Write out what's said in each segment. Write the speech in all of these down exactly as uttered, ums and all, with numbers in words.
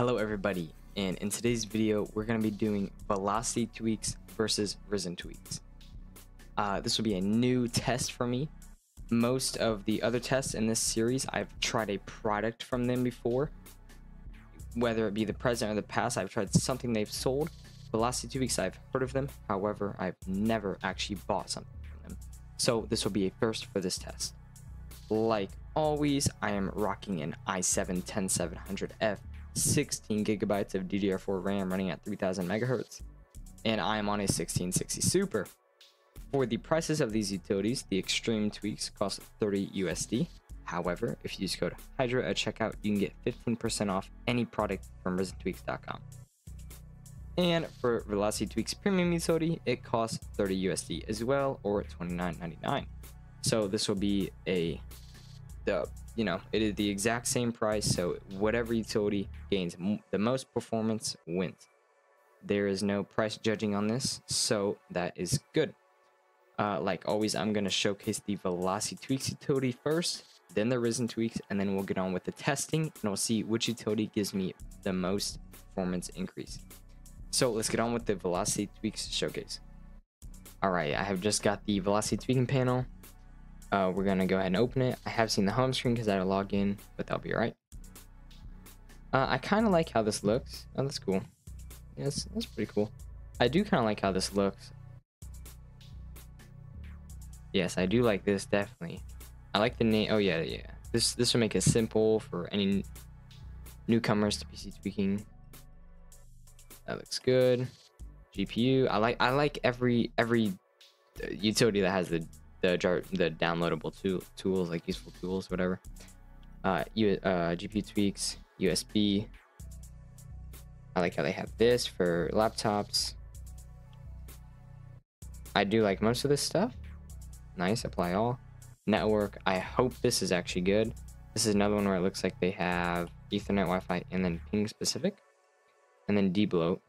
Hello everybody, and in today's video we're going to be doing Velocity Tweaks versus Risxn Tweaks. Uh, this will be a new test for me. Most of the other tests in this series, I've tried a product from them before. Whether it be the present or the past, I've tried something they've sold. Velocity Tweaks, I've heard of them, however, I've never actually bought something from them. So this will be a first for this test. Like always, I am rocking an i seven ten seven hundred F. sixteen gigabytes of D D R four RAM running at three thousand megahertz, and I am on a sixteen sixty Super. For the prices of these utilities, the Extreme Tweaks cost thirty U S D. However, if you use code HYDRA at checkout, you can get fifteen percent off any product from Risxn Tweaks dot com. And for Velocity Tweaks Premium Utility, it costs thirty U S D as well, or twenty-nine ninety-nine. So this will be a the you know it is the exact same price, so whatever utility gains m the most performance wins. There is no price judging on this, so that is good. Uh, like always, I'm going to showcase the Velocity Tweaks utility first, then the Risxn Tweaks, and then we'll get on with the testing and we'll see which utility gives me the most performance increase. So let's get on with the Velocity Tweaks showcase. All right, I have just got the Velocity Tweaking panel. Uh, we're going to go ahead and open it. I have seen the home screen because I had to log in, but that'll be all right. Uh, I kind of like how this looks. Oh, that's cool. Yes, that's pretty cool. I do kind of like how this looks. Yes, I do like this, definitely. I like the name. Oh, yeah, yeah. This this will make it simple for any newcomers to P C tweaking. That looks good. G P U. I like I like every, every utility that has the... The, the downloadable tool, tools, like useful tools, whatever. Uh, U, uh, G P U tweaks, U S B. I like how they have this for laptops. I do like most of this stuff. Nice, apply all. Network, I hope this is actually good. This is another one where it looks like they have Ethernet, Wi-Fi, and then ping specific. And then debloat.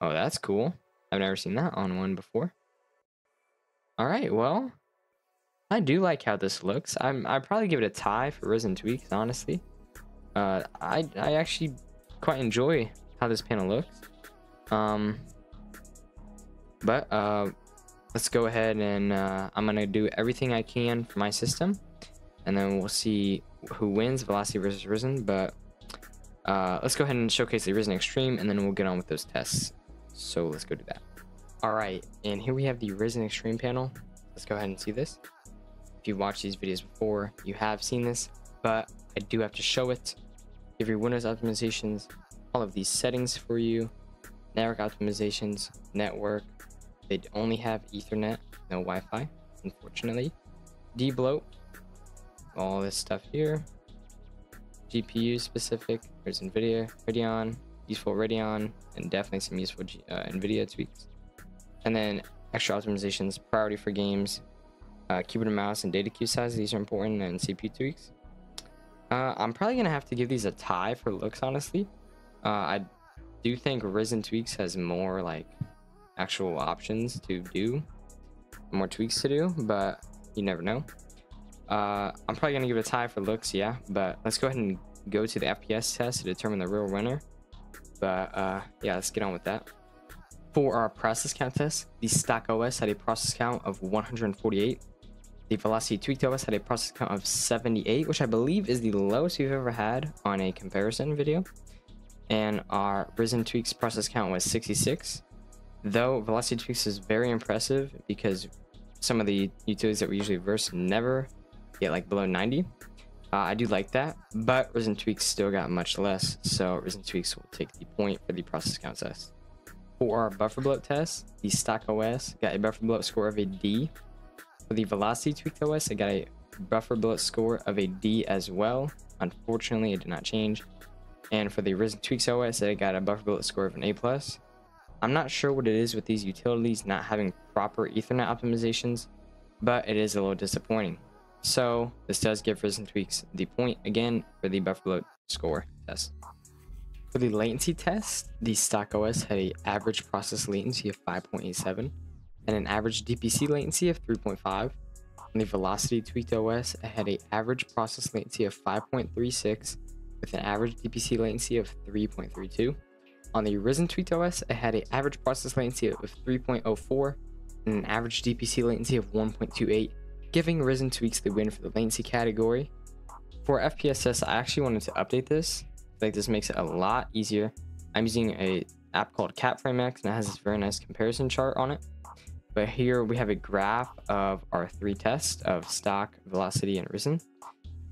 Oh, that's cool. I've never seen that on one before. All right, well, I do like how this looks. I'm I'd probably give it a tie for Risxn Tweaks, honestly. Uh, I I actually quite enjoy how this panel looks. Um, but uh, let's go ahead and uh, I'm gonna do everything I can for my system, and then we'll see who wins, Velocity versus Risxn. But uh, let's go ahead and showcase the Risxn Extreme, and then we'll get on with those tests. So let's go do that. All right, and here we have the Risxn Extreme panel. Let's go ahead and see this. If you've watched these videos before, you have seen this, but I do have to show it. Give your Windows optimizations, all of these settings for you, network optimizations, network. They only have Ethernet, no Wi-Fi, unfortunately. Debloat, all this stuff here. G P U specific, there's NVIDIA, Radeon, useful Radeon, and definitely some useful G uh, NVIDIA tweaks. And then extra optimizations, priority for games, uh, keyboard and mouse, and data queue size. These are important, and C P U tweaks. Uh, I'm probably gonna have to give these a tie for looks, honestly. Uh, I do think Risxn Tweaks has more like actual options to do, more tweaks to do, but you never know. Uh, I'm probably gonna give it a tie for looks, yeah. But let's go ahead and go to the F P S test to determine the real winner. But uh, yeah, let's get on with that. For our process count test, the Stock O S had a process count of one hundred forty-eight. The Velocity Tweaked O S had a process count of seventy-eight, which I believe is the lowest we've ever had on a comparison video. And our Risxn Tweaks process count was sixty-six. Though Velocity Tweaks is very impressive because some of the utilities that we usually verse never get like below ninety. Uh, I do like that, but Risxn Tweaks still got much less, so Risxn Tweaks will take the point for the process count test. For our buffer bloat test, the Stock O S got a buffer bloat score of a D. For the Velocity Tweaked O S, it got a buffer bloat score of a D as well. Unfortunately, it did not change. And for the Risxn Tweaks O S, it got a buffer bloat score of an A plus. I'm not sure what it is with these utilities not having proper Ethernet optimizations, but it is a little disappointing. So this does give Risxn Tweaks the point again for the buffer bloat score test. For the latency test, the Stock O S had an average process latency of five point eight seven and an average D P C latency of three point five. On the Velocity Tweaked O S, I had an average process latency of five point three six with an average D P C latency of three point three two. On the Risxn Tweaked O S, I had an average process latency of three point oh four and an average D P C latency of one point two eight, giving Risxn Tweaks the win for the latency category. For F P S S, I actually wanted to update this. I think this makes it a lot easier. I'm using an app called CapFrameX, and it has this very nice comparison chart on it. But here we have a graph of our three tests of stock, velocity, and Risxn.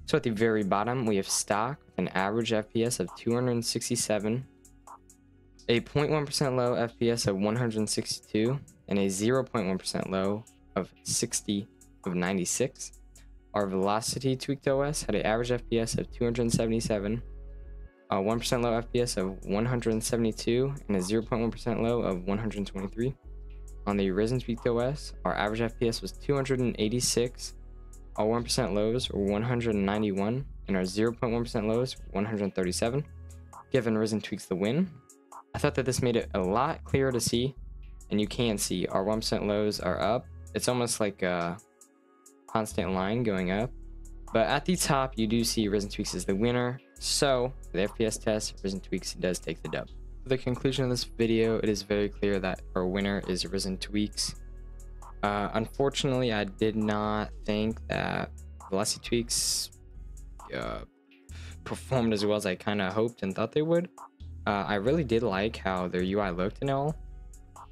So at the very bottom, we have stock with an average F P S of two hundred sixty-seven, a zero point one percent low F P S of one hundred sixty-two, and a zero point one percent low of sixty of ninety-six. Our Velocity Tweaked O S had an average F P S of two hundred seventy-seven, a one percent low F P S of one hundred seventy-two, and a zero point one percent low of one hundred twenty-three. On the Risxn Tweaked O S, our average F P S was two hundred eighty-six, our one percent lows were one hundred ninety-one, and our zero point one percent lows were one hundred thirty-seven, giving Risxn Tweaks the win. I thought that this made it a lot clearer to see, and you can see our one percent lows are up. It's almost like a constant line going up, but at the top you do see Risxn Tweaks is the winner, so for the F P S test, Risxn Tweaks does take the dub. For the conclusion of this video, it is very clear that our winner is Risxn Tweaks. Uh, unfortunately, I did not think that Velocity Tweaks uh, performed as well as I kind of hoped and thought they would. Uh, I really did like how their U I looked and all,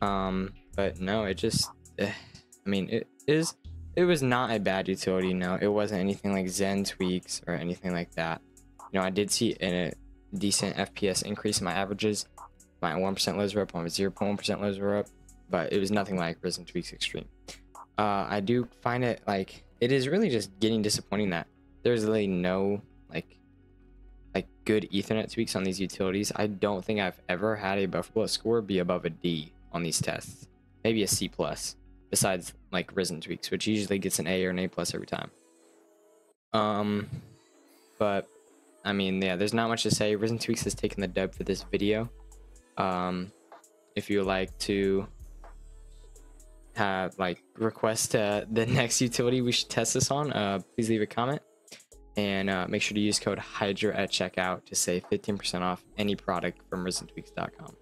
um, but no, it just, eh, I mean, it is, it was not a bad utility, you know, it wasn't anything like Zen Tweaks or anything like that. You know, I did see in a decent F P S increase in my averages. My one percent lows were up, my zero point one percent lows were up, but it was nothing like Risxn Tweaks Extreme. Uh, I do find it, like, it is really just getting disappointing that there's really no, like, like good Ethernet tweaks on these utilities. I don't think I've ever had a Buffalo score be above a D on these tests, maybe a C plus, besides, like, Risxn Tweaks, which usually gets an A or an A plus every time. Um, but, I mean, yeah, there's not much to say. Risxn Tweaks has taken the dub for this video. Um, if you would like to have, like, request uh, the next utility we should test this on, uh, please leave a comment. And uh, make sure to use code HYDRA at checkout to save fifteen percent off any product from Risxn Tweaks dot com.